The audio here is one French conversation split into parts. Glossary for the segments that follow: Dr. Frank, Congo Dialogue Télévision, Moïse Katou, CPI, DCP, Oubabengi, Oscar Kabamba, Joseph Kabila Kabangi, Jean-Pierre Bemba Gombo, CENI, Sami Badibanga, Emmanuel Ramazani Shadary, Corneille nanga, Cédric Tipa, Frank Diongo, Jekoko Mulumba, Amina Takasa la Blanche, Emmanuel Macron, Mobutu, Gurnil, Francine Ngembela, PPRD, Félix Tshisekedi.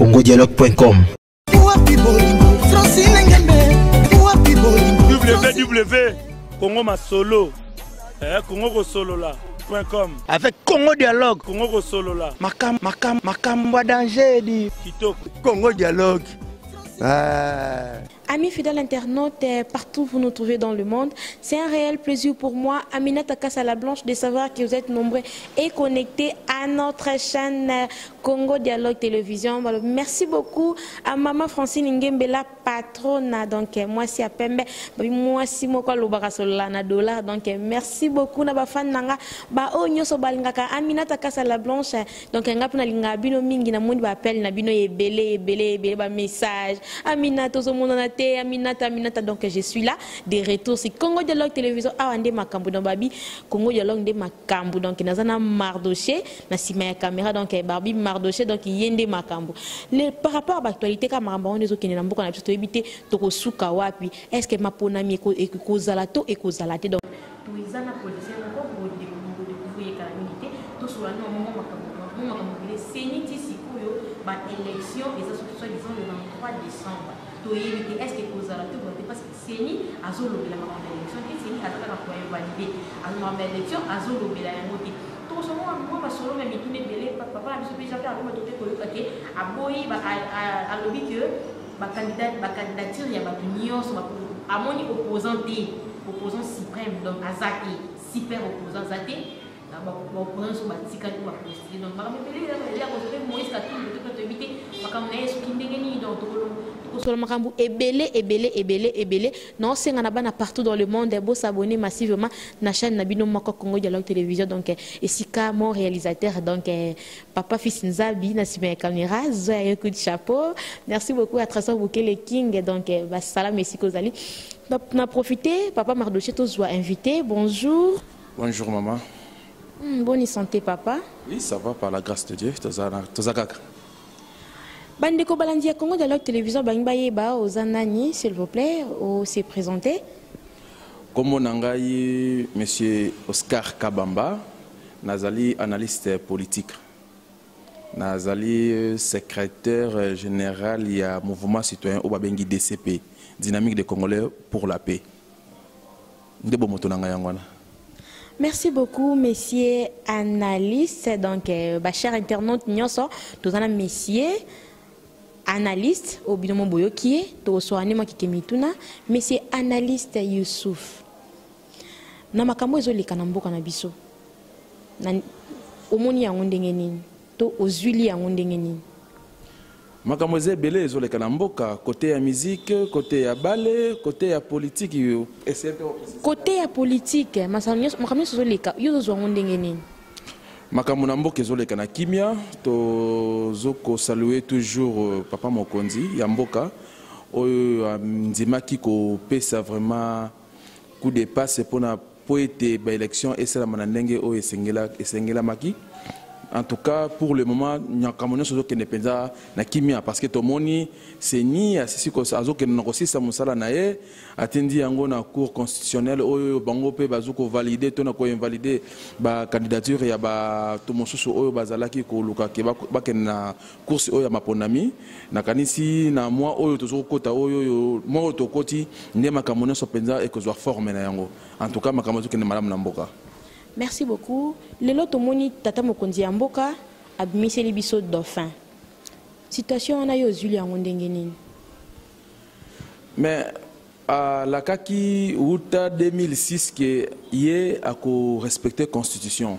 congodialogue.com. www.congomasolo.com. Avec Congo Dialogue. Congo Solola. Makamba danger dit Congo Dialogue. Amis fidèles internautes, partout vous nous trouvez dans le monde, c'est un réel plaisir pour moi, Amina Takasa la Blanche, de savoir que vous êtes nombreux et connectés à notre chaîne Congo Dialogue Télévision. Alors, merci beaucoup à Maman Francine Ngembela, patronne. Donc, moi, c'est à Pembe, moi, c'est Moko Lobarasolana Dola. Donc, merci beaucoup, Naba Fan Nanga, Bao Nyoso Balingaka, Amina Takasa la Blanche. Donc, Ngapuna Linga, Bino Mingi, Namouni Bapel, Nabino Ebele, Ebele, Ebele, Ba Message. Amina Tozomonana. Aminata, donc je suis là, des retours, c'est Congo Dialogue Télévision, Awande Makambu, donc Babi, Congo Dialogue de Makambu, donc Nazana Mardoché, Nassimaya Caméra, donc Babi Mardoché, donc Yende Makambu. Par rapport à l'actualité, Kamarambaron, les autres qui n'ont pas pu éviter, Toko Soukawa, puis est-ce que ma ponami est Kozalato et Kozalate, donc tous les ans, la police, elle n'a pas découvert la milité, tout sur la norme, on a CENI, élection, et ça, soi-disant, le 23 décembre. Est-ce que vous avez tout voté parce que CENI a zolo la élection, CENI a fait un employé validé, a une élection, a zolo la moté. Tout ce moment, moi, je suis là, mais tout n'est pas papa, je suis déjà fait à l'homme de tout le côté, à Boy, à l'objet que ma candidature, il y a ma union, à mon opposant, opposant suprême, donc à Zate, super opposant Zate, opposant sur ma tika, tout ma postée. Donc, je vais vous Moïse Katou, le tout le côté, ma candidature, qui n'est pas non, c'est un partout dans le monde. Beau s'abonner massivement na chaîne Nabino Moko Congo Dialogue Télévision. Donc, et si mon réalisateur, donc papa fils Nzabi, Nasimé Kamira, Zoya coup de chapeau. Merci beaucoup à Traçon Boukele King. Donc, salam et Sikozali. On a profité, papa Mardoché, tous vous invité. Bonjour. Bonjour, maman. Bonne santé, papa. Oui, ça va par la grâce de Dieu. Bandeko Balandia Congo Dialogue Télévision, Bangbayeba, Ozanani, s'il vous plaît, ou s'est présenté. Comme on a dit, M. Oscar Kabamba, Nazali, analyste politique. Nazali, secrétaire général du mouvement citoyen Oubabengi DCP, Dynamique des Congolais pour la paix. Merci beaucoup, messieurs analystes. Donc, chers internautes, nous sommes messieurs. Analyste au binôme Boyokie, Tosoanema Kikemituna, mais c'est analyste Youssouf. Namakamo Zoli Kanambo Kanabiso. Omoni a Wundingenin, To Ozuli a Wundingenin. Makamoze Bele Zoli Kanamboka, côté à musique, côté à ballet, côté à politique. Côté à politique, Makamou Zoli Kanambo Wundingenin. Makamunambo Kezole Kanakimia, Tozoko saluer toujours Papa Mokondi, Yamboka, Ndimaki ko pesa vraiment coup de passe pour la poété élection et c'est la mananenge ou Esengela Maki. En tout cas, pour le moment, Nyakamon Sozoke Nepenza Nakimia parce que Tomoni, c'est ni à Sissiko Azoke Norosi Samusala Nae, attendi Angona Cour constitutionnelle, Oyo Bangope Bazouko validé, Tonako invalidé, ba candidature et ba Tomosusu Oyo Bazalaki, Koluka Kebakena course Oya Maponami, Nakanisi, na moi Oyo Tozokota Oyo, moi Tokoti, ne Makamon Sopenza et que soit formé Nayango. En tout cas, Makamozoke ne Madame Namboka. Merci beaucoup. Les lots moni tata mokondi amboka admissé les bisous dauphin. Situation on a eu Julia Mondengenin. Mais à la kaki outa 2006 qui est à respecter constitution.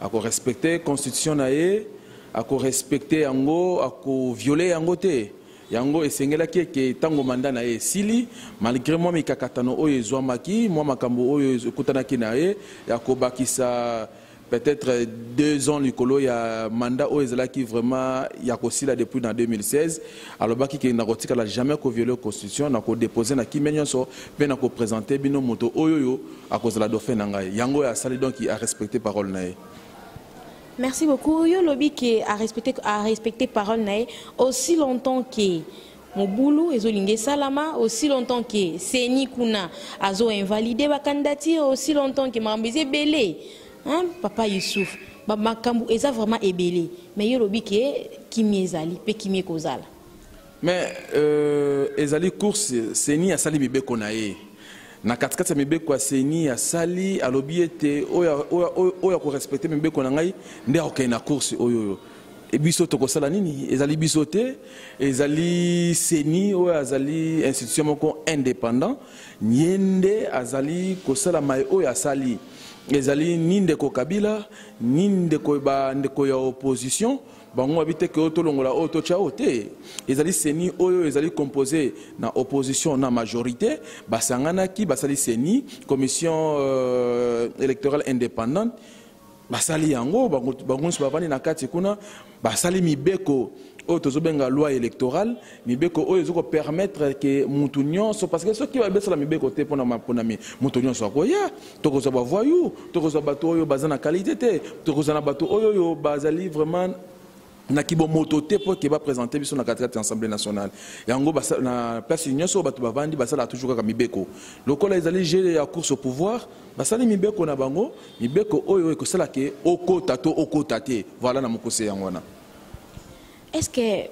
À respecter constitution naé, à respecter ango, à violer angoté. Yango esengela qui tango mandat na esili malgré moi mi kakatano oyo zomaki moi makambo oyo kutanaki na yakobaki ça peut-être 2 ans likolo ya mandat oyo ezala qui vraiment yakosila depuis dans 2016 alors baki qui na kotika la jamais ko violer constitution na ko déposer na kimenyo so pe na ko présenter bino moto oyo a cause la dauphin nanga yango ya sali donc a respecté parole na. Merci beaucoup. Yo lobby qui a respecté parole nae aussi longtemps que Mobulu ezolinge salama aussi longtemps que Seni kuna azo invalidé ba candidature aussi longtemps que Mambizé Belé. Hein papa Youssouf Ils vraiment ébellé. Mais il y a qui est causal. Mais les courses, c'est ni à Sali Bébé qu'on a eu. Na katikati mebe kwa CENI ya sali alobiete oya ko respecter mebe ko nangai nde okay na course oyoyo e biso to ko sala nini ezali biso te ezali CENI oya azali institution moko indépendant niende azali ko sala mai oya sali ezali ninde ko Kabila ninde ko ba ndeko ya opposition bango habite ke oto longola oto chao te ezali CENI oyo ezali composé na opposition na majorité basangana ki basali CENI commission électorale indépendante basali yango bango so bavani na kati kuna basali mibeko oto zobenga loi électorale mibeko oyo zoko permettre que mutunyon so parce que ceux qui va besa la mibeko te pona pona mi mutunyon so akoya to ko so bavoyu to ko so bato oyo bazana qualité te to ko zana bato oyo bazali vraiment na kibo moto te pour qu'il va présenter biso na 44 assemblée nationale yango ba na place union so ba bavandi ba sala toujours ka mibeko lokola ezali gérer ya course au pouvoir ba sala mibeko na bango mibeko oyo ko sala ke okota to okota te voilà na mokose yango na est-ce que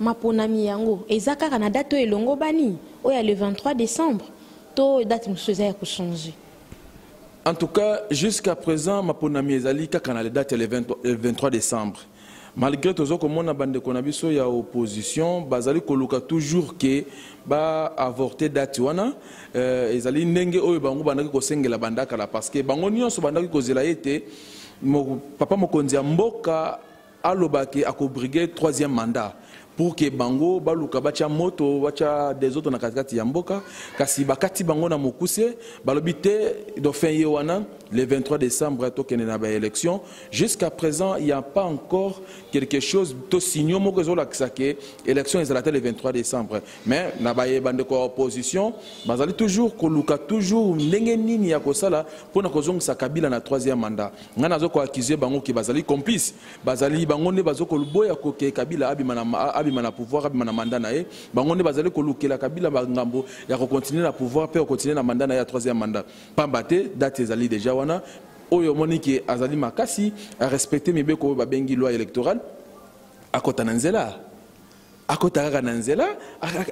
maponami yango ezaka kana date elongo bani oya le 23 décembre to date musuza ko changer. En tout cas jusqu'à présent maponami ezali kaka na date le 23 décembre. Malgré tout ce que mon abandé konabiso ya opposition, bazali koluka toujours que ba avorter datiwana, ezali nenge oyo bango bandaki ko sengela bandaka la parce que bango nyonso bandaki ko zela ete papa mokonzi ya mboka alobaki akobriguer troisième mandat pour que bango baluka bacha moto bacha des autres na katikati ya mboka kasi bakati bango na mokuse balobite do fin ye wana le 23 décembre to kene na ba élection jusqu'à présent il n'y a pas encore quelque chose to signo moko zo la kisake élection ezala le 23 décembre mais na ba ye bande ko opposition bazali toujours ko luka toujours ndenge nini ya kosala pona kozongisa Kabila na troisième mandat ngana zo ko accuser bango ki bazali complice bazali bango ne bazo ko boya ko ke Kabila abi manama abi mana pouvoir abi mana mandat na ye bango ne bazali ko luka la Kabila ba ngambo ya ko continuer na pouvoir pe ko continuer na mandat na ya troisième mandat pambate date ezali déjà oyo moniki azali makasi a respecter mibeko babengi loi électorale akota nanzela akota kaka nanzela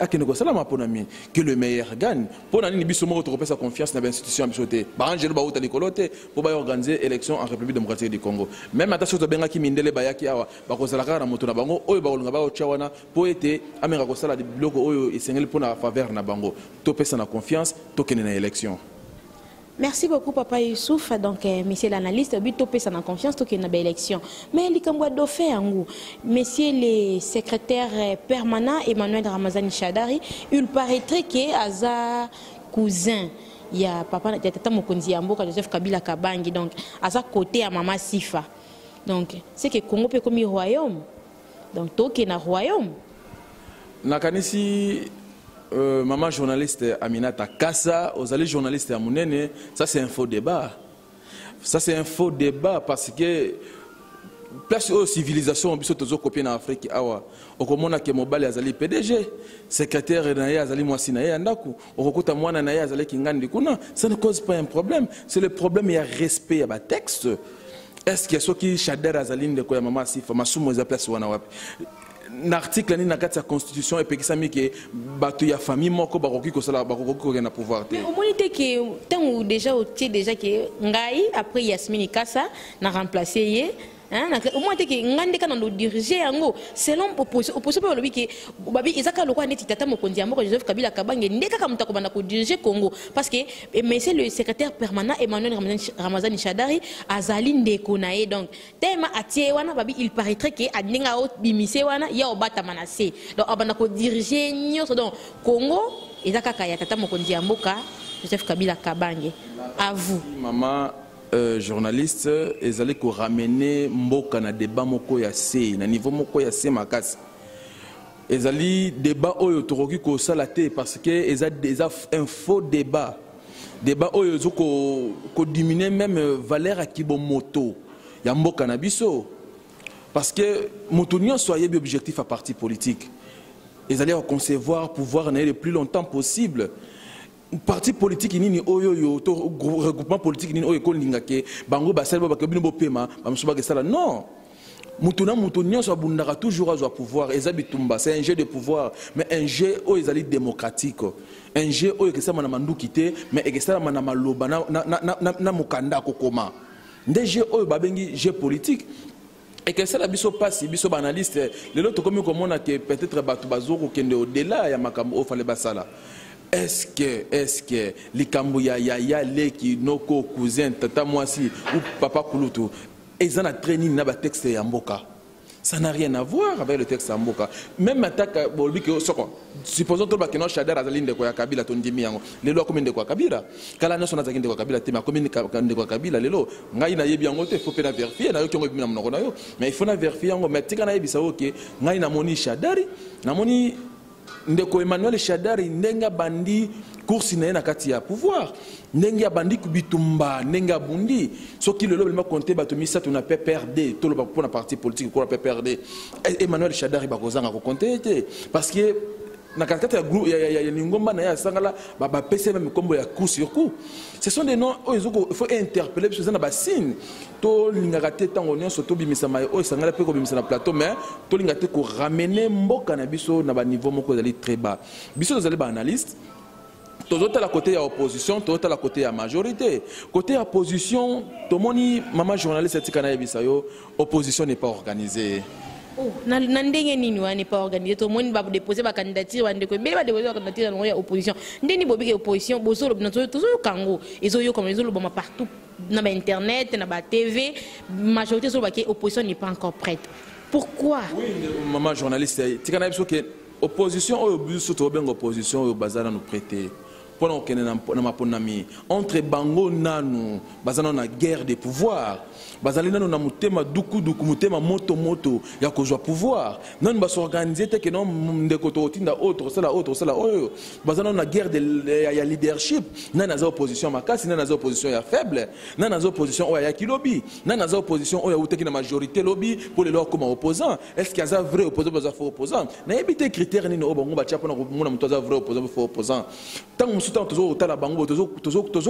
akende kosala mapona mi que le meilleur gagne pona nini biso moko tokopesa confiance na ba institution biso te ba angelo ba uta likolo te po ba organiser élection en République démocratique du Congo même ata soto benga ki mindele bayaki awa ba kosala kaka na moto na bango oyo ba olonga ba ochawana po ete amenga kosala biloko oyo esengeli pona faveur na bango topesa na confiance tokene na élection. Merci beaucoup, Papa Youssouf. Donc, monsieur l'analyste, Bitopé, ça n'a confiance, tout qu'il y a une élection. Mais il y a un dauphin, monsieur le secrétaire permanent, Emmanuel Ramazani Shadary, il paraîtrait qu'il y a cousin. Il y a Papa, Tata Mokonzi Yamboka, Joseph Kabila Kabangi, donc, à sa côté, à Mama Sifa. Donc, c'est que le Congo peut comme un royaume. Donc, tout qu'il y a un royaume. Nakanisi. Maman journaliste Amina Takasa, aux allées journalistes à Mounene, ça c'est un faux débat. Ça c'est un faux débat parce que place aux civilisations, on peut se copier en Afrique. Au Komona Kemobali Azali PDG, secrétaire Naye Azali Mouassinaye Andaku, au Rokuta Mouana Naye Azali Kingandikuna, ça ne cause pas un problème. C'est le problème, il y a respect à ma texte. Est-ce qu'il y a ceux qui chadèrent Azaline de Koyamama Sifa, Massoumou Zaplace Wanawapi? L'article n'a qu'à sa constitution et puis ça met que battu ya famille moko baroki ko sala baroki ko na pouvoir te. Mais au moins était que tant ou déjà au tiers déjà que ngai après Yasmine Kassa n'a remplacé hier hein au moins était que ngande kana ndo diriger yango selon opposition pe lobi que babi ezaka lokwa neti tata mokonzi amoko Joseph Kabila Kabange ndeka ka mutako bana ko diriger Congo parce que monsieur le secrétaire permanent Emmanuel Ramazani Shadary azali ndeko nae donc tema atie wana babi il paraîtrait que adninga haute bimise wana ya obata manase donc abana ko diriger nyoso donc Congo ezaka kaya tata mokonzi amoko Joseph Kabila Kabange à vous maman journaliste, ils allaient ramener Mboka na débat moko ya se, na niveau moko ya se makasi. Ils allaient débat oyo toroki ko salate parce que ils a déjà un faux débat. Débat oyo zoko ko diminuer même valeur a kibomoto ya Mboka na biso parce que moutunion soyez objectif à parti politique. Ils allaient concevoir pouvoir en aller le plus longtemps possible. parti politique nini oyo to regroupement politique nini oyo kolinga ke bango basala ba kabino bopema ba musuba ke sala non mutuna mutunyo so bundaka toujours azo pouvoir ezabitumba c'est un jeu de pouvoir mais un jeu oyo ezali démocratique un jeu oyo ke sama na manduki te mais ke sala na maloba na mukanda kokoma nde jeu oyo babengi jeu politique. Et que ça la biso passe, biso banaliste. Les autres comme on a que peut-être batu bazoko kende au-delà ya makambo ofale basala. Est-ce que les Kambouya ya leki noko cousin tata moisi ou papa Kulutu, ils ont la training na ba texte ya mboka. Ça n'a rien à voir avec le texte Amboka. Même attaque bolbiki soko. Supposons que bakino Shadary azali ndeko ya Kabila tondimi yango. Lelo comme ndeko ya Kabila. Kala na sona azali ndeko ya Kabila tema comme ndeko ya Kabila lelo. Ngai na yebi yango te faut pena vérifier na yo kongo bimina mnoko na yo. Mais il faut na vérifier yango mais tika na yebi sa oké. Ngai na moni Shadary, na moni ndeko Emmanuel Shadary ndenga bandi course na na kati ya pouvoir. Nenga bandi kubitumba, nenga bundi. Ce qui le lobby compté, batumisa, tu n'as pas perdu. Tout le monde pour la partie politique, qu'on n'a pas perdu. Emmanuel Shadary Bakozan a raconté. Parce que, dans le cadre du groupe, ce sont des noms il faut interpeller, parce que c'est un signe. Tout le monde a été en plateau, mais tout le monde a été ramené à un niveau très bas. Bisous, vous allez analyste. Tout à côté de l'opposition, tout à côté de la majorité. Côté de l'opposition, tout le monde, maman journaliste, l'opposition n'est pas organisée. Oh, n'est pas organisé. Tout le monde va déposer la candidature, mais va déposer la candidature dans l'opposition. N'est pas l'opposition, toujours le Kango. Ils ont comme ils ont partout, dans Internet, dans la TV. La majorité sur l'opposition n'est pas encore prête. Pourquoi? Oui, maman journaliste, tu as dit que l'opposition, l'opposition, bazar nous prêter. Pendant que nous ami entre bango nanu bazana na guerre de pouvoir bazali nanu na mutema duku duku mutema moto ya kozwa pouvoir nanu baso organiser te que non ndeko to tinda autre sala oyo bazana na guerre de ya leadership nanu na opposition makasi nanu na opposition ya faible nanu na opposition oya ya kilobi nanu na opposition oya uteki na majorité lobby pour les leurs comme opposants est-ce qu'il y a vrai opposant baza faux opposant na ebité critère ni no bango ba tchapona ko mona muto za vrai opposant faux opposant tant toujours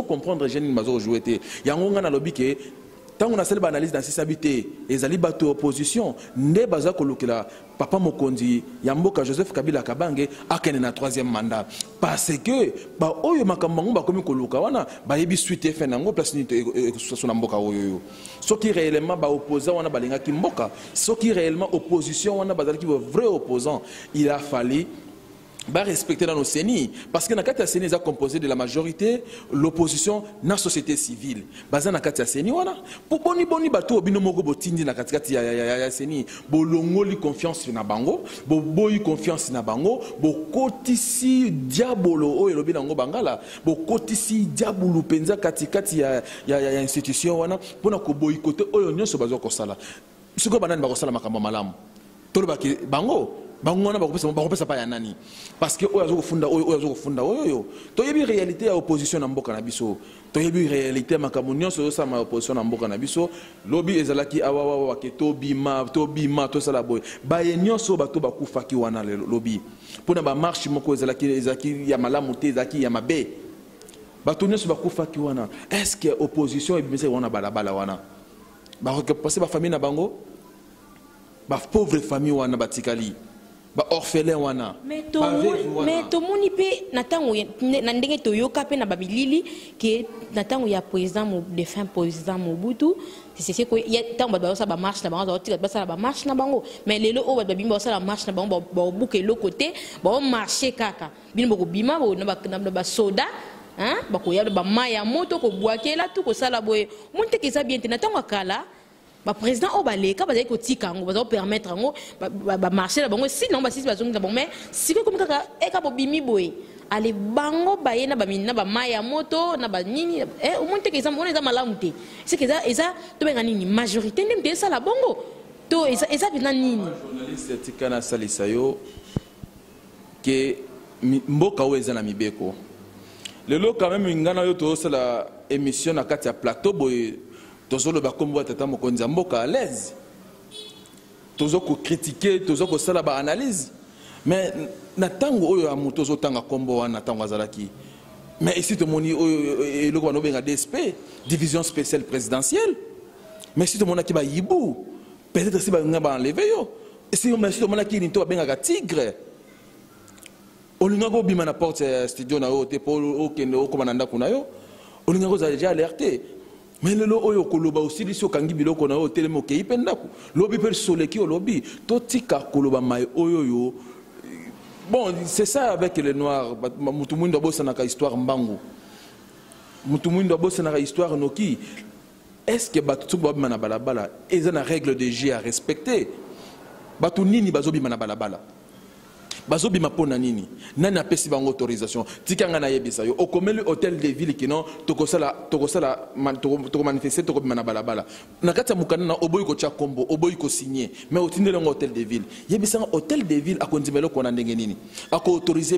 comprendre Jeanine Mazo jouer té yango na lobby que tant on a celle banalise dans ses habités les ali bato opposition ne baza ko lukela papa Mokondi yamboka Joseph Kabila Kabangi akene na troisième mandat parce que ba oyo makambango ba komi ko luka wana ba yebi suite fin nango place ni so na mboka oyo ce qui réellement ba opposant wana balinga ki mboka ce qui réellement opposition wana bazali ki vrai opposant il a fallu va respecter dans nos CENI parce que dans la CENI est composé de la majorité l'opposition dans la société civile basé dans la CENI wana pour boni bato binomoko botindi na katikati ya CENI bolongoli confiance na bango boboyi confiance na bango bokotisi diabolo oyo lobi nango bangala bokotisi diabulu penza katikati ya institution wana pona ko boyikote oyo nyonso bazo ko sala siko banani ba ko sala makambo malamu toloba ki bango bangona bakopesa pa ya nani parce que oyo azokufunda oyo toyebi réalité ya opposition na mboka na biso toyebi réalité makambo nyonso osa ma opposition na mboka na biso lobby ezalaki awawa ke to bima to sala boy ba nyonso bato bakufa ki wana lobby pona ba marche moko ezalaki ya malamu te ezalaki ya mabe bato nyonso bakufa ki wana est-ce que opposition ebimisa wana balabala wana ba passer ba famille na bango ba pauvre famille wana batikali orphelin wana mais to moni pe natango na ndenge to yoka pe na babilili ke natango ya président mo défunt président Mobutu c'est que ya tamba ba sa ba marche na bango tika ba sala ba marche na bango mais lelo o ba bimba sala marche na bango ba buke le côté ba marcher kaka bimba ko bima ba soda hein ba ko ya ba maya moto ko bwakela tu ko sala boye monte ke ça bien te natango kala le président Obaleka va permettre de marcher là-bas. Sinon, si vous avez un mais si vous avez un problème, allez, bango, baye, naba, maya, moto, naba, nini, eh, au moins, que ça, on est malamuté. C'est que ça, et ça, tu es une majorité, même des salas, bongo. Toi, et ça, tu es un nini. Journaliste, tu es un salisayo, que Mboka Oueza na Mibeko. Le lot, quand même, une émission à Katia Plateau, tous les Bakombo tata Mokonzi Mboka à l'aise. Tous ceux qui critiquent, tous ceux qui salabent analyse. Mais natango oyo amutozo tanga kombo wana tango azalaki. Mais ici, tout le monde a des SP, division spéciale présidentielle. Mais si tout le monde a Yibou, peut-être si on a enlevé. Si tout le monde a tigre, on a porte studio on a déjà alerté. Mais le lobby aussi dit que on a lobby bon, c'est ça avec les noirs. Tout le monde a une histoire mbango. Tout le monde a une histoire noki. Est-ce que tout le monde a une règle de jeu à respecter? Tout le monde a une autorisation. Si on a un hôtel de ville qui n'a pas manifesté, on a signé. Mais on a un hôtel de ville. Il y a un hôtel de ville qui a autorisé.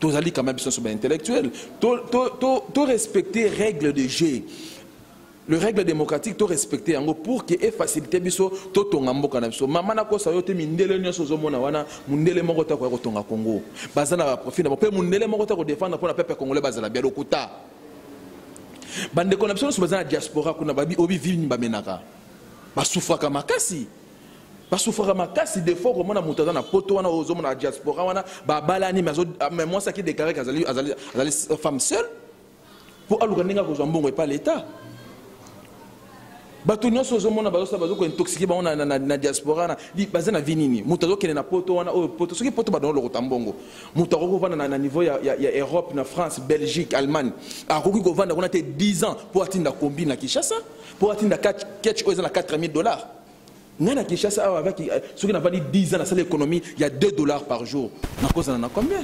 Tous les gens sont intellectuels. Tous respecter les règles de jeu. Les règles démocratiques sont respectées pour que facilité tout ton Congo. Batunyos sozomona bazosa bazoko intoxiqué ba ona na diaspora na di bazana vinini mutazo kene na poto wana o poto soki poto ba don lo tambongo mutako ko vana na niveau ya Europe na France Belgique Allemagne akoki ko vanda kona te 10 ans pour atinda kombi na Kinshasa pour atinda catch oza na $4000 ngana Kinshasa avec soki na vandi 10 ans na sale économie il y a $2 par jour na koza na combien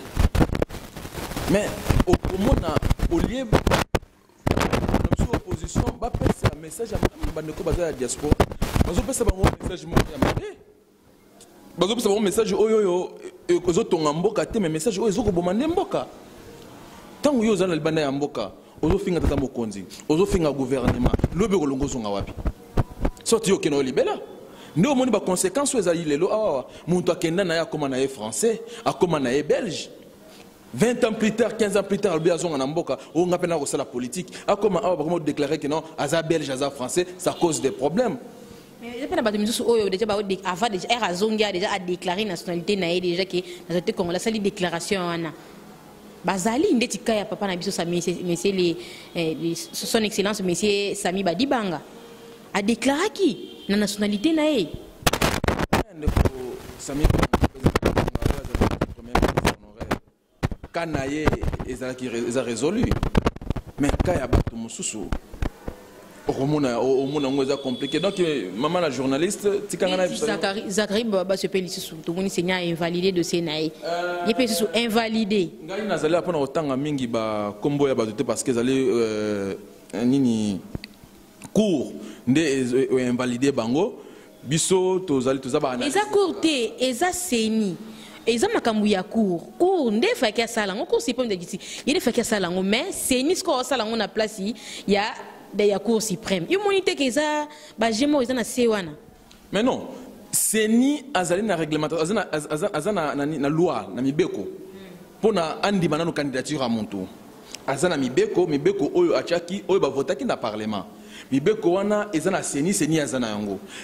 mais au mona au lieu opposition va passer un message à Bandeko Bazala diaspora. Bazo passer un message moi amade. Bazo passer un message oyoyo ezo tonga mboka te mais message oyo ezo ko bomande mboka. Tango yo zana libanda ya mboka, ozo finga tata mokonzi, ozo finga gouvernement, lobe ko longozo nga wapi. Sorti yo keno libela. Ndo moni ba conséquences ezali lelo awa, muntu akenda na ya koma na ye français, akoma na ye belge. 20 ans plus tard, 15 ans plus tard, le Béazon en Mboka, on a peine la politique. A comment on déclarer que non, Aza belge, Aza français, ça cause des problèmes. Mais il y a des gens qui ont déjà déclaré la nationalité, déjà qui ont déclaré la déclaration. Bazali, il y a papa son excellence, monsieur Sami Badibanga, a déclaré qui la nationalité. Ils ont résolu. Mais quand il y a des compliqué. Donc, maman la journaliste, Zachary Baba se paye sous tout le monde, c'est invalidé de CENI. Il paye sous invalidé. Ils allaient apprendre autant à Mingi Combo parce qu'ils allaient cours invalider Bango. Bisso, tous allaient tous abattre. Ils ont courté, ils ont CENI. Ils ont un cours. Cours, il y a des cours. Il y a des cours. Mais c'est une cours à la place. Il y a des cours suprêmes. Il y a des cours suprêmes. Mais non, c'est ni une réglementation, une loi, une beko. Pour une candidature à mon tour. Il beko, a beko voter dans le Parlement. Il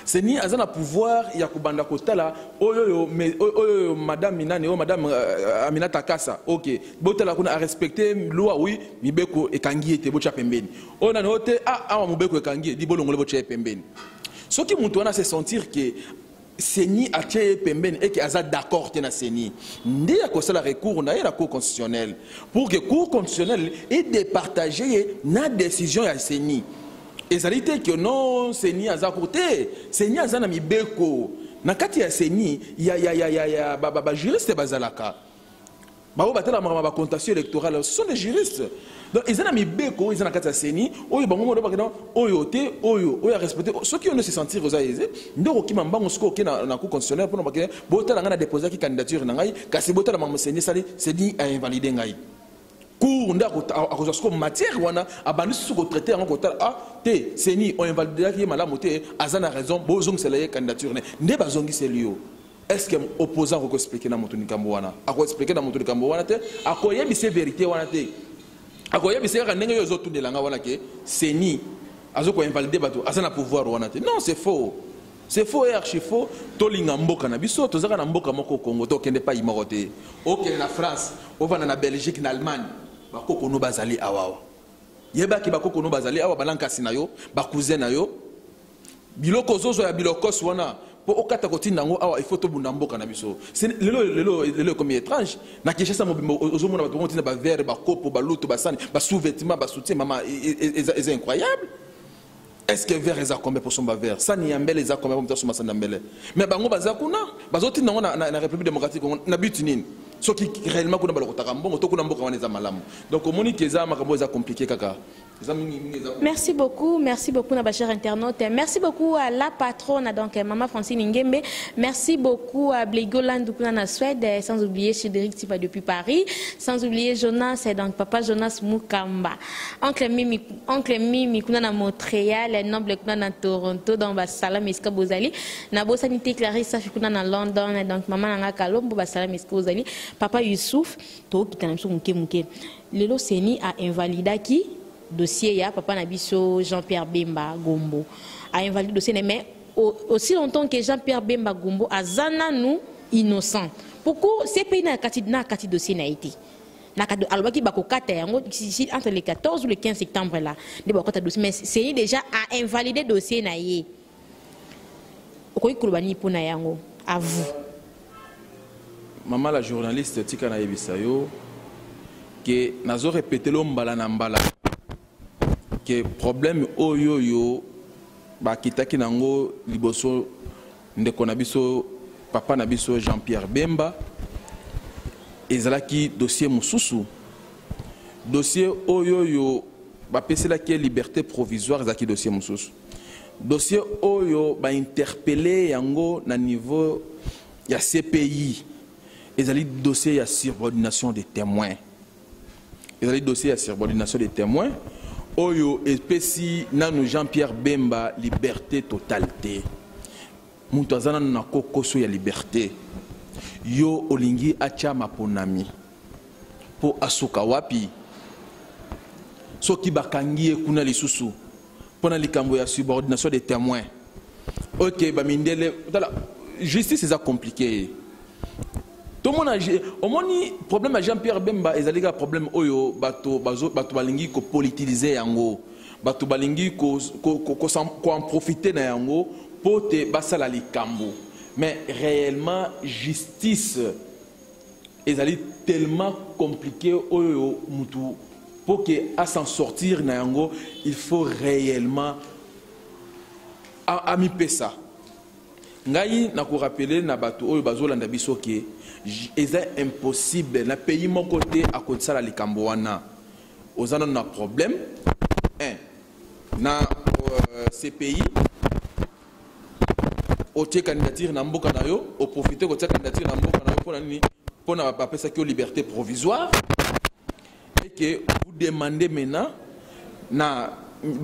Seni azana pouvoir ya kubanda kotala oyoyo madame Minane o madame Amina Takasa OK botala kuna a respecter loi oui mibeko ekangi ete bocha pembeni ona note awa mibeko ekangi di bolongole bocha pembeni soki muntu wana se sentir que Seni a tché pembeni et que aza d'accord tena Seni ndi ya kosala recours na la cour constitutionnelle pour que cour constitutionnelle et départager na décision ya Seni. Et ça dit que non, c'est ni à Zakoté, c'est ni à Zanamibeko. Nakati à Seni, ya baba juriste bazalaka. Bao batala ma comptation électorale, ce sont des juristes. Donc ils Zanamibeko, ils Zanakati à Seni, oyo bango do bakino, oyoté, oyo respecté. Ceux qui ont se sentir aux aisés, ndoko ki mambango sko ki na cour constitutionnelle pour bakino, botala ngana déposer ki candidature na ngai, kasi botala ma Seni sali, c'est dit à invalider ngai. Cours en matière wana abandi sous traité en côté a t Seni on invalide qui mala moté azana raison bozong seleye candidature ne bazongi selio est-ce que opposant ko expliquer na moto nikambo wana ako expliquer na moto nikambo wana te ako yebi se vérité wana te CENI a pouvoir. Non, c'est faux. C'est faux et archi faux. La France, la Belgique, l'Allemagne, c'est comme étrange. C'est incroyable. Est-ce que verre est combien pour son verre? Ça n'y a pas les combien pour son basambele. Mais bango bazakuna, bazoti nango na République démocratique na butinin. Ceux qui réellement kuna balokota kambo, to kuna mboka waneza malamu. Donc au moni keza makambo eza compliqué kaka. Merci beaucoup na chers internautes. Merci beaucoup à la patronne donc maman Francine Ngembela. Merci beaucoup à Blégoland Duplan en Suède, sans oublier Cédric Tipa depuis Paris, sans oublier Jonas et donc papa Jonas Mukamba. Oncle Mimi kuna na Montréal, noble kuna na Toronto donc Salam Eska Bozali, na Bosanité Clarissa kuna na London donc maman nga Kalombo Salam Eska Bozali, papa Youssouf, to ki tanamso muke muke. Lelo CENI a invalidé qui dossier ya papa Nabiso Jean-Pierre Bemba Gombo a invalidé dossier mais aussi longtemps que Jean-Pierre Bemba Gombo a zana nous innocent pourquoi ces pays na kati dossier na été na kati alwaki bakokata yango entre le 14 ou le 15 septembre là de bakota dossier mais c'est déjà a invalidé dossier na yé okoyi kulubani pona yango à vous maman la journaliste Tikana Yebisayo que nazo répéter l'ombala na mbala que problème oyo yo ba kitaki nango liboso ndeko na biso papa na biso Jean-Pierre Bemba ezalaki dossier mususu dossier oyo yo ba pesela ki liberté provisoire ezalaki dossier mususu dossier oyo ba interpeller yango na niveau ya CPI ezali dossier ya subordination des témoins ezali dossier ya subordination des témoins oyo espèce nanu Jean-Pierre Bemba liberté totalité muntu azana na kokoso ya liberté yo olingi achama ponami po asuka wapi soki bakangie kuna lisusu pona likambo ya subordination des témoins OK ba mindele la justice est compliquée tout le monde a problème à Jean-Pierre Bemba et a problème oyo bato balingi ko politiser yango bato balingi ko en profiter na yango po te basala likambo mais réellement justice ezali tellement compliqué oyo mutu pour que à s'en sortir na yango il faut réellement amipesa ngai na ko rappeler na bato oyo bazolanda biso ke c'est impossible na pays mon côté à côté ça la likambo wana ozana na problème na CPI au tie candidature na mboka na yo au profiter ko tie candidature na mboka na yo pour nani pour na ba pesa ki liberté provisoire et que vous demandez maintenant na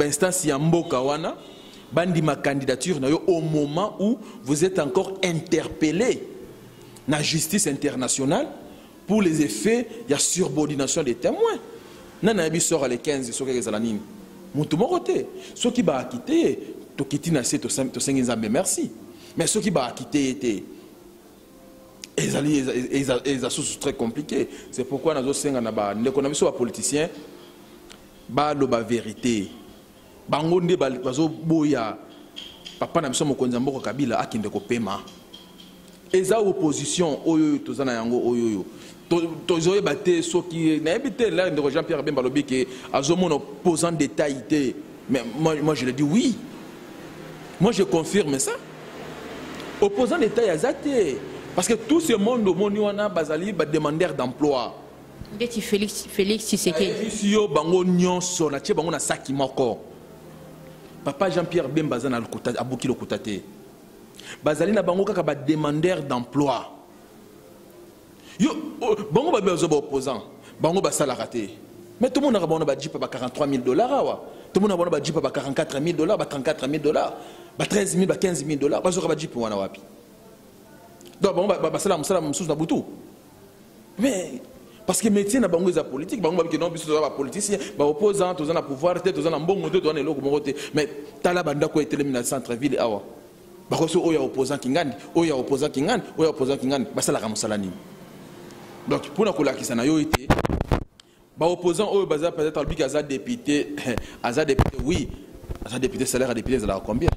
instance ya mboka wana bandi ma candidature na yo au moment où vous êtes encore interpellé la justice internationale pour les effets il y a subordination des témoins nana bi sort les 15 soka ezala nini mutu mokote ceux qui ba akité to kitina c'est to sengi nzambe merci mais ceux qui ba akité était ezali ezali sous très compliqué c'est pourquoi nazo senga na ba ndeko na biso ba politicien ba lo ba vérité bango nde bazo boya papa na biso mokonza mboko Kabila akinde ko pema eza opposition oyo tozana yango oyo tozoye baté soki na habité là de Jean-Pierre Bemba lobi que azomona opposant détaillé mais moi je le dis oui moi je confirme ça opposant détaillé azaté parce que tout ce monde au monde wana bazali ba demandeur d'emploi ndeti Félix Tshisekedi si yo bango nyonso na tie bango na saki moko papa Jean-Pierre Bemba zana lokota abuki lokota te bazali na bango kaka ba demandeur d'emploi yo bango ba bezo ba opposant bango ba sala raté mais tout le monde a bango ba jeep ba $43 000 wa tout le monde a bango ba jeep ba $44 000 ba $34 000 ba $13 000 ba $15 000 bazo ka ba jeep wana wapi donc bango ba sala musala mususu na butu mais Parce que métier n'a pas de politique, bango babiki non biso ba politicien, ba opposant tous na pouvoir, tous na mbongo de donner loko morote. Mais tala banda ko éliminer centre ville awa. Ba ko so oya opposant kingani, oya opposant kingani, oya opposant kingani, ba sala ka musala nini. Donc pour na ko lakisa na yo été ba opposant oyo baza peut-être albi aza député, aza député oui, aza député salaire à député za combien?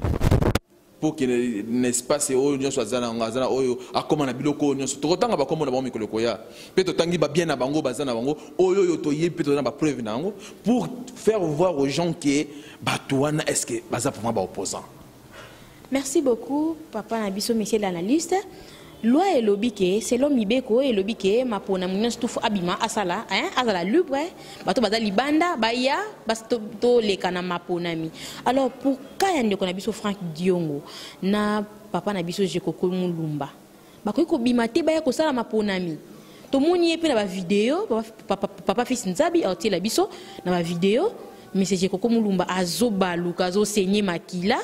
Pour que l'espace oyo soit zana ngazana oyo akomana biloko nyoso to tanga ba komona ba mikolo koya peto tangi ba bien na bango bazana bango oyo yo to yebi peto na ba preuve nango pour faire voir aux gens que batouana est-ce que baza pour moi ba opposant. Merci beaucoup papa na biso monsieur l'analyste. Loi et lobby que selon mibeko et lobby que ma pona munyo stufu abima asala hein asala libre bato bazali banda baya basto to lekana ma pona mi. Alors pour kaya ndeko na biso Frank Diongo na papa na biso Jekoko Mulumba bakoki ko bimate baya ko sala ma pona mi. To moni pe na ba vidéo papa fils Nzabi a tila biso na ba vidéo monsieur Jekoko Mulumba azoba luka zo saigner makila.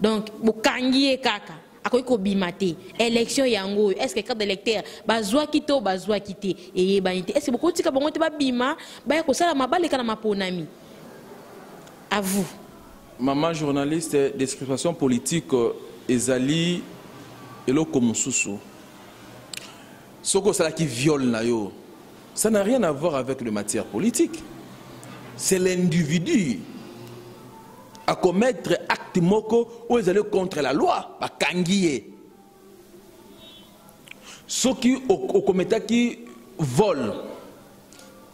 Donc bokangie kaka élection yango est-ce que cadre électeur bazwa kito bazwa kité et banité est-ce que beaucoup tika bango te ba bima ba ko sala mabale kana maponami à vous maman journaliste d'expression politique ezali eloko mususu soko sala qui viole na yo ça n'a rien à voir avec le matière politique c'est l'individu à commettre acte moko ou ils allaient contre la loi, pas kangier. Ce qui au commettant qui vole,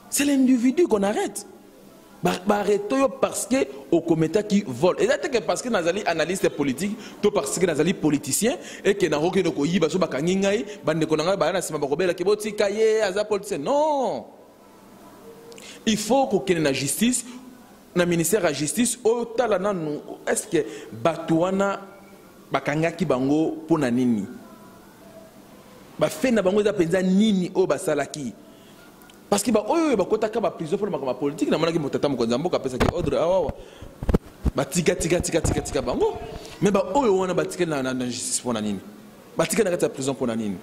c'est l'individu qu'on arrête. Arrêtons parce que au commettant qui vole. Et c'est que parce que nous allons analyste politique, tout parce que nous allons politicien et que nous allons que nous y basons pas kangingai, bande konanga bana sima bakobela kiboti kaye aza politicien. Non, il faut qu'on ait la justice. Dans le ministère de la Justice, est-ce que Batouana Bakangaki Bango pour Nanini Bafen Bango Zapenza Nini O Basalaki parce que Baoyo Bakotaka Bapriso pour ma politique, Namaki Motatam Kozambo, Kapesaki Odre Awa Batika Tika Tika Tika Tika Bango, mais Baoyo Wana Batika Nan Justice pour Nanini Batika Nakata Prison pour Nanini.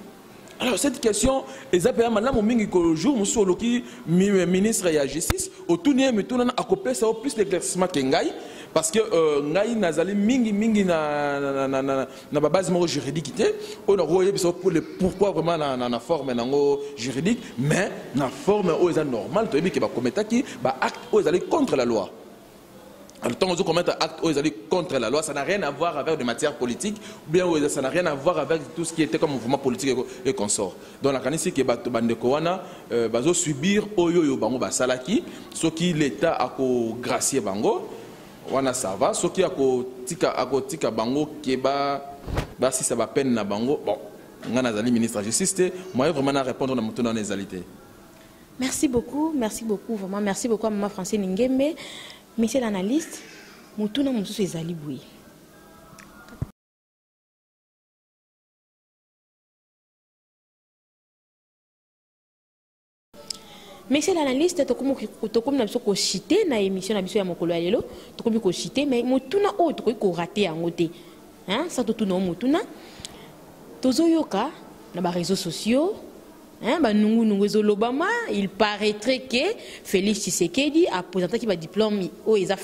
Alors cette question, les appels madame Mingi Kolojo, monsieur Loki, ministre de la Justice, au tournier me tourne à couper ça au plus d'éclaircissement que Ngaï, parce que Ngaï Nazali Mingi Mingi na base moro juridique, on a royé pour le pourquoi vraiment na forme na juridique, mais na forme aux normal, tu as dit que va commettre qui, va acte aux allés contre la loi. Alors, tant que vous commettez un acte où ils allaient contre la loi, ça n'a rien à voir avec des matières politiques, ou bien ça n'a rien à voir avec tout ce qui était comme mouvement politique et consort. Donc, la canisse qui est bande Koana, va subir Oyoyo Bango Basalaki, ce qui l'État a gracié Bango, Wana ça va, ce qui a Tika Bango, qui va si ça va peine na Bango. Bon, on a le ministre de la Justice, moi vraiment à répondre dans les alités. Merci beaucoup, vraiment, merci beaucoup à maman Francine Ngembela. Monsieur l'analyste, Moutouna Moussou Ezali Boui. Monsieur l'analyste, Tokoum n'a pas cité dans l'émission de Mokolo Ayelo, Tokoum n'a cité, mais Moutouna O, Tokoum a raté en côté. Hein, ça Totouna Moutouna. Tozoyoka, dans les réseaux sociaux, hein, bah, il paraîtrait que Félix Tshisekedi a présenté qu'il a diplôme où il a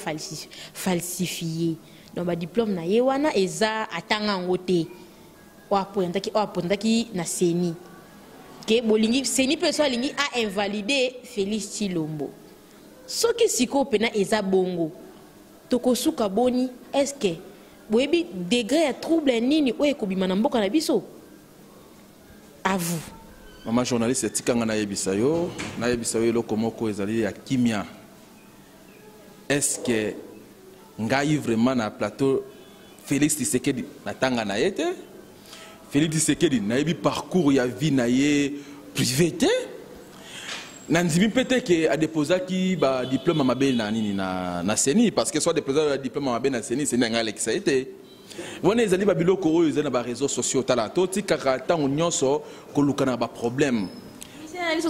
falsifié. Donc, le diplôme na yewana eza atanga ngote. Ou a présenté qu'il na CENI. Que bolingi CENI personne lingi a invalidé Félix Tshilombo. Ce qui siko pena eza bongo. Toko suka boni est-ce que boebi degré à trouble nini ou ekobima na mboka na biso. À vous. Maman journaliste, c'est quand on a Ebisayo, Lokomoko Ezali à Kimia. Est-ce que Ngaï vraiment na plateau Félix Tshisekedi na tanga na été? Félix Tshisekedi na ebi parcours ya vie na ye privé te? Nandimi peut-être que a déposé qui ba diplôme à Mabel na CENI parce que soit déposé le diplôme à Mabel na CENI c'est n'anga Alex a été. Vous les allez babiloko ou ils ont des réseaux sociaux talato tika kata unyoso kolukana ba problème. Parce que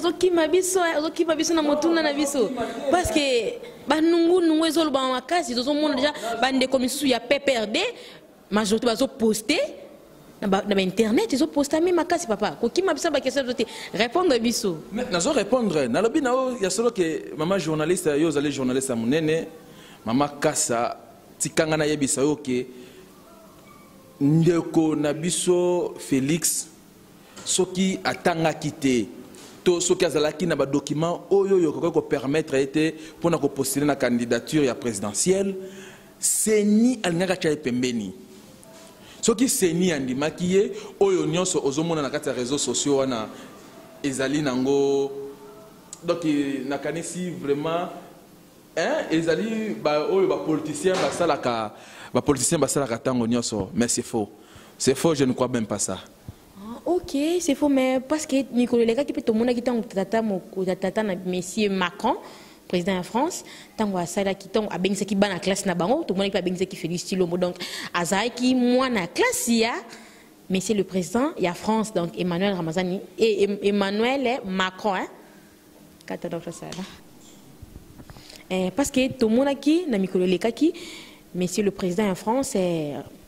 nous sommes dans la case, nous sommes déjà dans des commissions, il y a PPRD, majorité bazo posté, dans internet ils ont posté même à casse papa qui m'a besoin de question répondre bisou maintenant je répondre na lobi na o ya solo que maman journaliste yo allez journaliste à monene maman kasa tikanga na yebisa yo que ndeko na biso Félix soki atanga kité to soki azalaki na ba document oyo yo ko permettre été pour na ko postuler na candidature ya présidentielle CENI alingaka cha pembeni. Ce qui CENI andi makiye oyonyo so ozomona na kati ya réseaux sociaux wana ezali nango donc na kanisi vraiment hein ezali ba oyo ba politicien ba salaka ba politicien ba salaka tango nyoso mais c'est faux je ne crois même pas ça. Ok, c'est faux, mais parce que Nicolas Leka qui peut tout le monde qui t'en tata monsieur Macron, président de la France, tant que ça là qui t'en a bien qui ban la classe na bango, tout le monde qui a bien qui fait du style donc azai qui moi na classe il y a monsieur le président il y a France donc Emmanuel Ramazani et Emmanuel Macron hein, donc ça là. Parce que tout le monde qui na Nicolas Leka qui monsieur le président en France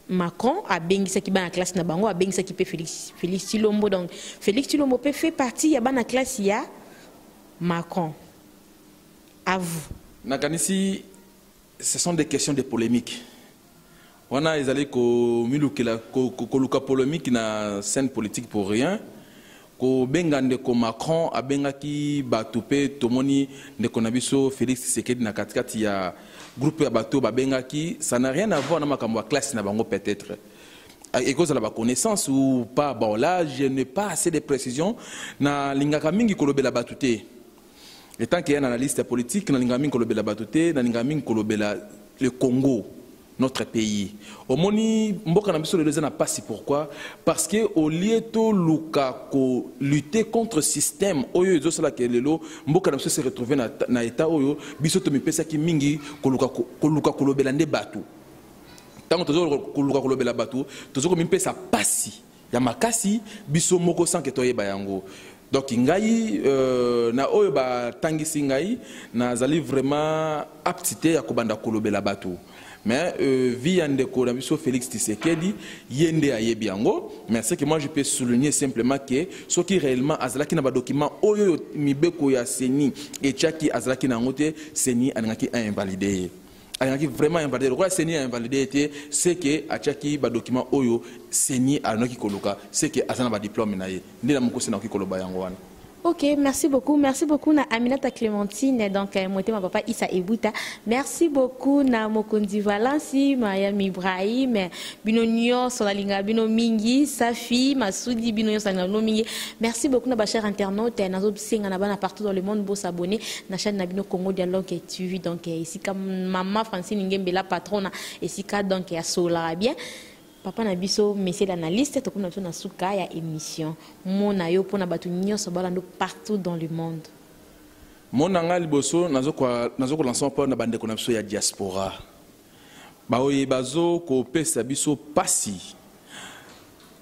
Macron a bengi sa qui ban la classe na bango a bengi sa qui peut Félix Tshilombo donc Félix Tshilombo peut faire partie ya ban la classe ya Macron à vous nakanisi ce sont des questions de polémique on a ezali ko milukela ko luka polémique na scène politique pour rien ko bengande ko Macron a bengaki batupe tomoni ne konabiso Félix Tshisekedi na katikati ya groupe ya bato ba bengaki ça n'a rien à voir na makambo classe na bango peut-être et cause la connaissance ou pas bon là je n'ai pas assez de précisions na lingaka mingi kolobela batute et tant qu'il y a un analyste politique na linga mingi kolobela batute na linga mingi kolobela le Congo notre pays omoni mboka na biso le deuxième pas si pourquoi parce que au lieu to luka ko lutter contre système oyo ezo sala kelelo mboka na biso se retrouver na état oyo biso to mipesa ki mingi ko luka ko lobela nde batu tango tozo ko luka ko lobela batu tozo ko mipesa pasi ya makasi biso moko sans que to yeba yango donc ngai na oyo ba tangisi ngai na zali vraiment aptité ya kobanda ko lobela batu mais viande ko monsieur Félix Tshisekedi yende ayebi yango mais ce que moi je peux souligner simplement que ce qui réellement azalaki na ba document oyo mibeko ya CENI et chaki azalaki na ngote CENI anaki a invalidé anaki vraiment invalidé le quoi CENI a invalidé c'est que achaki ba document oyo CENI anaki koloka c'est que azana ba diplôme na ye ndela mukose na koloba yango wana. Ok, merci beaucoup na Aminata Clémentine, donc moté ma papa Issa Ebuta. Merci beaucoup na Mokondi Valenci, Mariam Ibrahim, Binonio Solalinga, Binomingi, Safi, Masoudi, Binonio Sangano Mingi. Merci beaucoup na chers internautes, nous observons na partout dans le monde, beau s'abonner, na chaîne Nabino Congo Dialogue TV, donc ici comme maman Francine Ngembela patronne, ici comme donc à Sola bien. Papa Nabiso, monsieur l'analyste, tu connais ton asuka ya émission. Mon ayo pour n'abattre nion se balando partout dans le monde. Mon angal boso nazo ko lançons pas na bande konabso ya diaspora. Baoye bazo ko pesa biso pasi.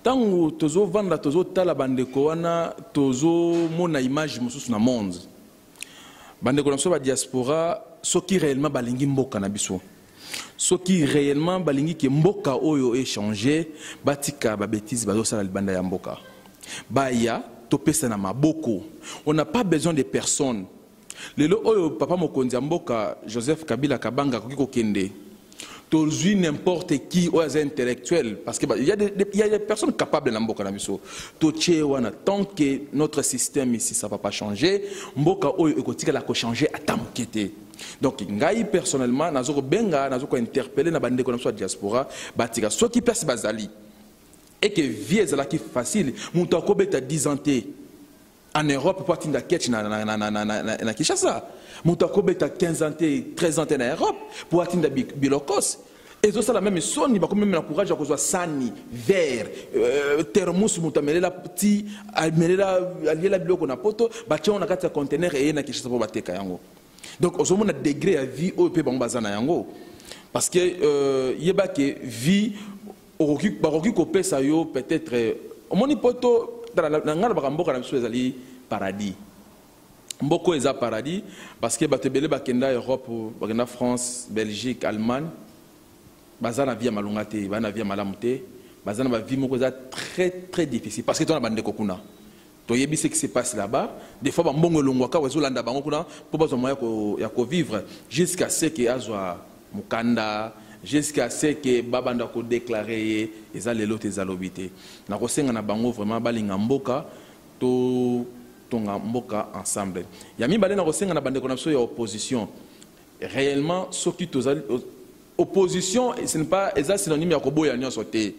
Tangu tozo vanda tozo tala bande ko wana tozo mon image mususu na monde. Bande konabso ba diaspora soki réellement balingi mboka na biso. Ce qui réellement balingi ke mboka oyo échanger batika ba bêtise bazo sala libanda ya mboka baya topesa na maboko on n'a pas besoin de personne lelo oyo papa mokonzi mboka Joseph Kabila Kabangi kokiko kende tozui n'importe qui aux intellectuels parce que il y a des personnes capables na mboka na biso toche wana tant que notre système ici ça va pas changer mboka oyo ekotika la ko changer atamukete. Donc, ngai personnellement, nazoko benga, nazoko interpeller na bande konomso diaspora, batika so ki place bazali. Et que vie zala ki facile, muto akobeta 10 ans en Europe pour tinda ketch na Kinshasa. Muto akobeta 15 ans 13 ans en Europe pour tinda bilokos. Et tout ça la même soni ba comme même encourage à kozwa sani vert thermos mutamele la petit amele la alié la biloko na poto, ba tcha na kati ya container et na Kinshasa pour bateka yango. Donc, on a un degré à vie au pays de parce que il y a des vies qui peut-être. Mon hypothèse, dans paradis. Beaucoup de paradis parce que Europe, France, Belgique, Allemagne, ils ont vie à Malungate, ils ont vie à Malamute, bazana ba vie moko za très très difficile parce que tona bande kokuna to yebi ce qui se passe là-bas des fois ba mbongo longwa ka wazolanda bango kuna po bazo moya ko ya ko vivre jusqu'à ce que azwa mukanda jusqu'à ce que babanda ko déclarer ezale lote ezalobité na kosenga na bango vraiment balinga mboka to tonga mboka ensemble yami balé na kosenga na bande ko na so ya opposition réellement soki tozali opposition ce n'est pas synonyme ya koboya nyo soté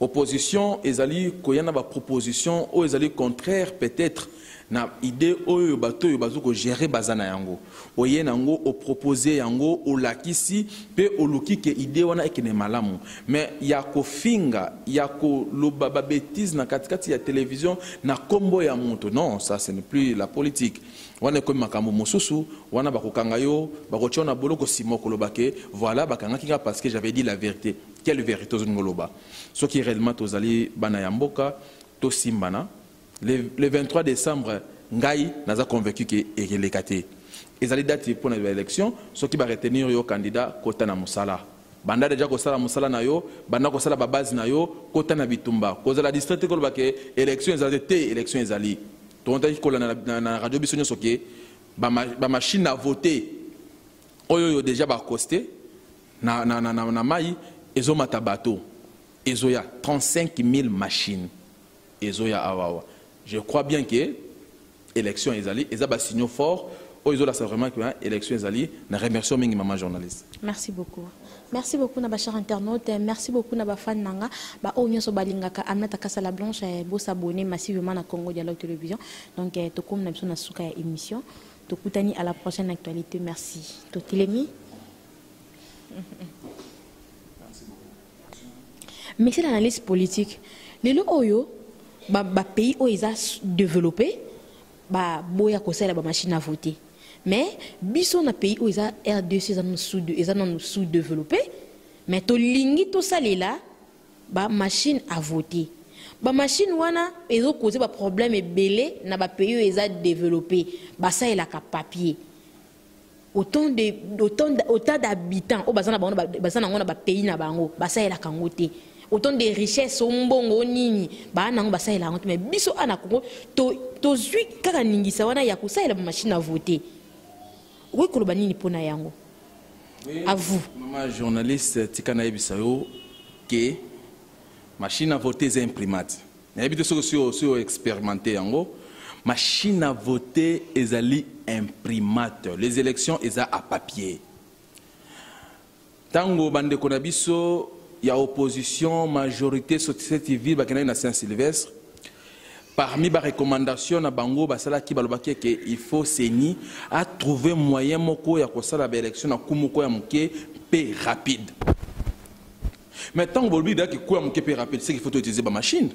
opposition ezali koyana ba proposition ou ezali contraire peut-être na idée oyo bato yo bazo ko gérer bazana yango oye nango o proposer yango o lakisi pe o luki ke idée wana ekene malamu mais ya ko finga ya ko loba ba bêtise na katikati ya télévision na kombo ya moto non ça ce n'est plus la politique wana ko makambo mosusu wana ba ko kanga yo ba ko chona boloko simoko lobake voilà ba kanga kinga parce que j'avais dit la vérité quelle vérité ngoloba ce qui réellement tozali bana ya mboka to simbana le 23 décembre, Ngaï n'a convaincu qu'il est électé. Ils allaient dater pour l'élection, ce qui va retenir le candidat Kota na Musala. Banda déjà Kota na Musala na yo, Banda Kota na Babaz na yo, Kota na Bitumba. Kota la district que élection ils allaient té élection ils allaient. Tout on t'a dit que la radio bisonyo soké, ba machine à voter. Oyo yo déjà ba costé na mai ezo matabato. Ezo ya 35 000 machines. Ezo ya awawa. Je crois bien que l'élection est allée, ils ont un signal fort, ils ont vraiment que l'élection est allée. Je remercie maman journaliste. Merci beaucoup. Merci beaucoup, Naba chers internautes. Merci beaucoup, Naba fan Nanga. Bah, on y balingaka. Amina Takasa la Blanche, beau s'abonner massivement à Congo Dialogue Télévision. Donc, tout comme nous sommes dans la émission, tout koutani à la prochaine actualité. Merci. Tout télémi. Merci beaucoup. Mais c'est l'analyse politique. Les lois Oyo. Ba pays où ils ont développé, bah boya conseil la ba machine à voter. Mais biso na pays où ils ont R2 ils ont sous développé, mais to lingi to salé là, bah machine à voter. Ba machine wana ils ont causé ba problème et belé na ba pays où ils ont développé, bah ça il a qu'à papier. Autant d'habitants au bazana ba pays na bango, bah ça il a qu'à voter. Autant de richesses au mbongo nini ba na ngba sala mais biso ana Congo to zui kaka ningisa wana ya kusala machine à voter oui koloba nini pona yango à vous maman journaliste tikana ebisayo que machine à voter c'est imprimate na ebito so expérimenter yango machine à voter ezali imprimate les élections eza à papier tango bande konabiso il y a opposition, majorité, société civile, bakenay Saint-Sylvestre. Parmi les recommandations, na bango basala ki balobaki ke il faut CENI à trouver moyen moko ya kosala ba élection na kumoko ya moke pe rapide. Mais tant que bolobi da ki ko ya moke pe rapide, c'est qu'il faut utiliser ba machine.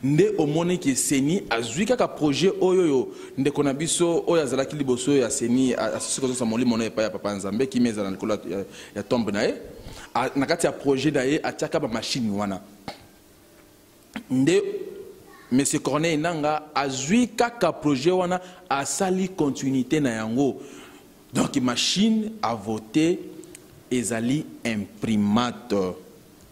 Nde omone ki CENI azwi kaka projet oyoyo nde konabiso oya zala ki liboso ya CENI a sosoko sa moli mona pa ya papa Nzambe ki meza na kola ya tombe na ye. Nakati ya projet d'ailleurs attaquer ma machine wana. Nde Monsieur Corneille nanga azui kaka projet wana asali continuité na yango. Donc machine à voter ezali imprimate.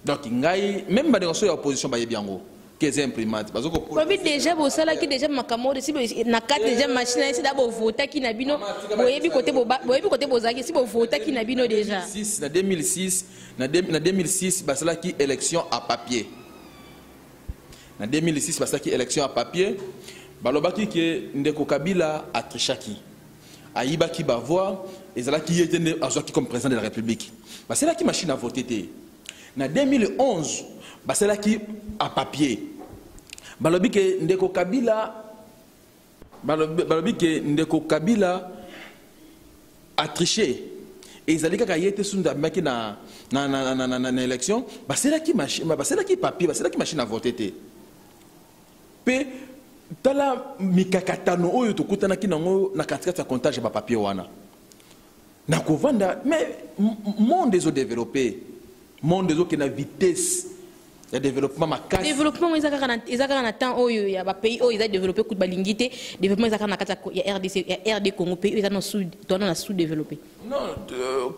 Donc ngai même ba déclaration ya opposition ba yebiango que c'est imprimate. Parce que vous avez déjà vos salaires qui déjà makamore si na carte déjà machine ici d'abord voter qui na bino boyebi côté bozaki si bo voter qui na bino déjà. Na 2006 basala qui élection à papier. Na 2006 basala qui élection à papier balobaki ke ndeko Kabila a trichaki. Ayibaki ba voix ezala qui était azaki comme président de la République. Basala qui machine à voter té. Na 2011 c'est là qui a papier. Balobi ke ndeko Kabila a triché et ils allaient kaka yete sunda maki na élection c'est là qui machine c'est là qui papier c'est là qui machine à voter té pe tala mikakatano oyo to kutana ki nango na katikati ya comptage ba papier wana na kovanda mais monde des développés monde des qui na vitesse le développement makasi. Développement ils ont temps où il y a des pays où ils ont développé coup de balingité. Développement ils ont RDC RD Congo pays ils ont sous développé. Non,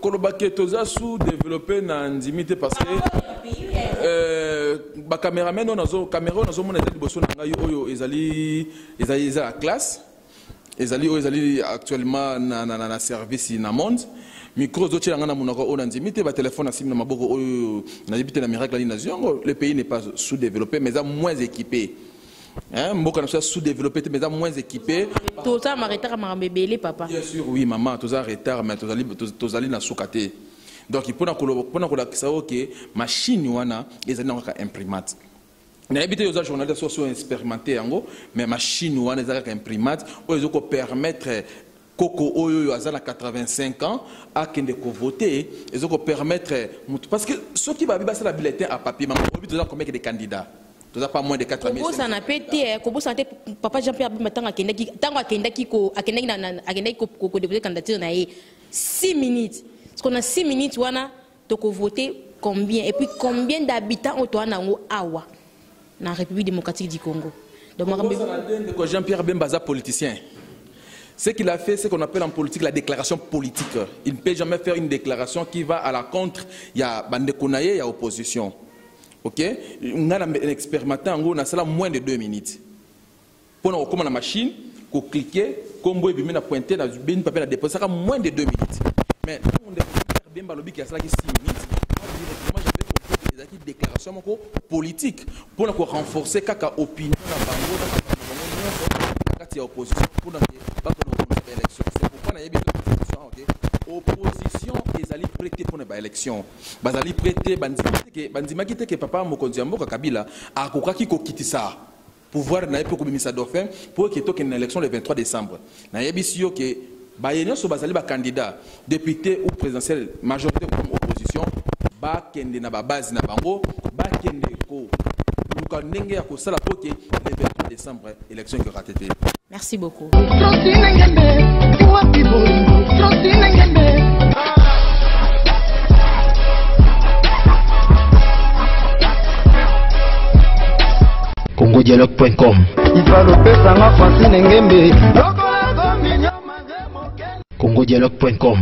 Kolobake toza sous développé na ndimité parce que ba cameraman on a zo caméra on a zo mon ezali boso na ngai oyo ezali à classe ezali actuellement na service na monde micro zo tshiranga na monoko on ndimite ba téléphone asim na maboko oyo na débité na miracle na zongo le pays n'est pas sous-développé mais a moins équipé. Mboka na sous-développé mais a moins équipé. Tout ça m'arrêtera ma bébélé papa. Bien sûr oui maman tout ça retard mais tozali na sokate. Donc il faut que machine wana les imprimante. Na habité les journalistes sont expérimentés en mais machine wana les imprimante ils ont permettre Koko Oyo Azana 85 ans à qui ne voter ils ont permettre parce que ceux qui va passer la bulletin à papier maman on combien de candidats tu n'as pas moins de 4000. Kobo ça n'a pété Kobo santé papa Jean-Pierre maintenant à Kendaki tango à Kendaki ko à Kendaki à Kendaki ko déposer candidature na 6 minutes. Parce qu'on a 6 minutes, on voter combien et puis combien d'habitants on a dans la République démocratique du Congo. Donc, Jean-Pierre Bemba est politicien. Ce qu'il a fait, c'est qu'on appelle en politique la déclaration politique. Il ne peut jamais faire une déclaration qui va à la contre. Il y a Bande Konaye, il y a opposition. Ok? On a un expérimentant, on a cela moins de 2 minutes. Pour nous, comme la machine, qu'on cliquer, qu'on boit, on a pointé, on a déposé, ça moins de 2 minutes. Mais on a bien balobi qui a cela qui 6 minutes. Moi j'avais proposé des déclarations politiques pour renforcer kaka opinion dans la opposition pour dans l'élection. C'est pourquoi on a eu besoin de opposition et allez prêter pour une élection. Bas allez prêter bandima qui était que papa Mokonzi Mboka Kabila a koka qui kokiti ça. Pouvoir na epoko mimisa dauphin pour que toke une élection le 23 décembre. Na yebisio que Bayénion so basali ba candidat député ou présidentiel majorité ou comme opposition ba kende na ba base na bango ba kende ko luka ndenge ya ko sala poke le 23 décembre élection qui aura été. Merci beaucoup. Congodialogue.com. Francine Ngembela. Congodialogue.com